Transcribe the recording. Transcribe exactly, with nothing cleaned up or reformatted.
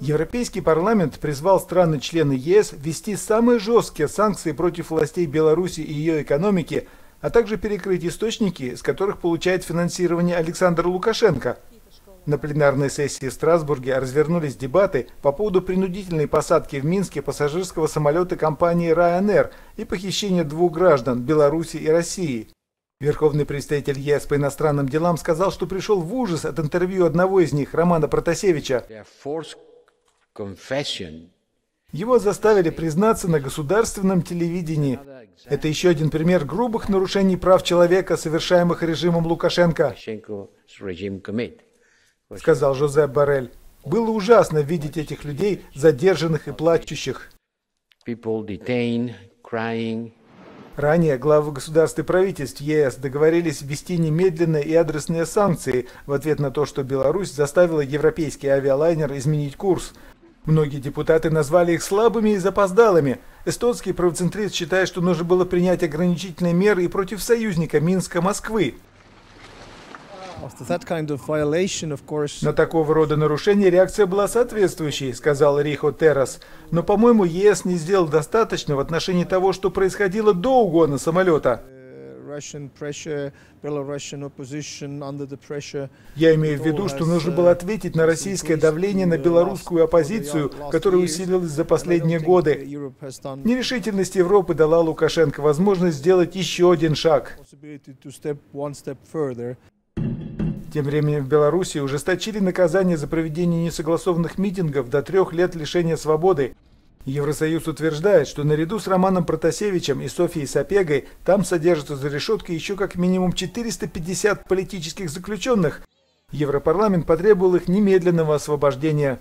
Европейский парламент призвал страны-члены Е С ввести самые жесткие санкции против властей Беларуси и ее экономики, а также перекрыть источники, с которых получает финансирование Александр Лукашенко. На пленарной сессии в Страсбурге развернулись дебаты по поводу принудительной посадки в Минске пассажирского самолета компании Ryanair и похищения двух граждан Беларуси и России. Верховный представитель Е С по иностранным делам сказал, что пришел в ужас от интервью одного из них, Романа Протасевича. Его заставили признаться на государственном телевидении. Это еще один пример грубых нарушений прав человека, совершаемых режимом Лукашенко, сказал Жозеп Боррель. Было ужасно видеть этих людей, задержанных и плачущих. Ранее главы государств и правительств Е С договорились ввести немедленные и адресные санкции в ответ на то, что Беларусь заставила европейский авиалайнер изменить курс. Многие депутаты назвали их слабыми и запоздалыми. Эстонский правоцентрист считает, что нужно было принять ограничительные меры и против союзника Минска, Москвы. На такого рода нарушение реакция была соответствующей, сказал Рихо Террас. Но, по-моему, Е С не сделал достаточно в отношении того, что происходило до угона самолета. Я имею в виду, что нужно было ответить на российское давление на белорусскую оппозицию, которая усилилась за последние годы. Нерешительность Европы дала Лукашенко возможность сделать еще один шаг. Тем временем в Беларуси ужесточили наказание за проведение несогласованных митингов до трех лет лишения свободы. Евросоюз утверждает, что наряду с Романом Протасевичем и Софией Сапегой там содержатся за решеткой еще как минимум четыреста пятьдесят политических заключенных. Европарламент потребовал их немедленного освобождения.